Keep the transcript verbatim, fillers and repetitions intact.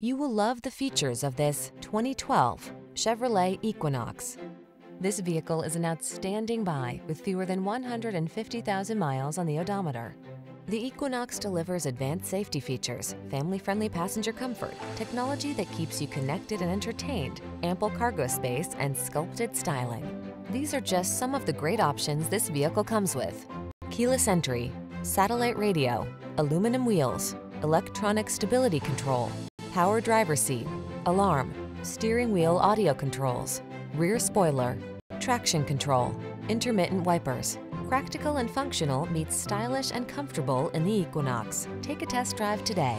You will love the features of this twenty twelve Chevrolet Equinox. This vehicle is an outstanding buy with fewer than one hundred fifty thousand miles on the odometer. The Equinox delivers advanced safety features, family-friendly passenger comfort, technology that keeps you connected and entertained, ample cargo space, and sculpted styling. These are just some of the great options this vehicle comes with: keyless entry, satellite radio, aluminum wheels, electronic stability control, power driver's seat, alarm, steering wheel audio controls, rear spoiler, traction control, intermittent wipers. Practical and functional meets stylish and comfortable in the Equinox. Take a test drive today.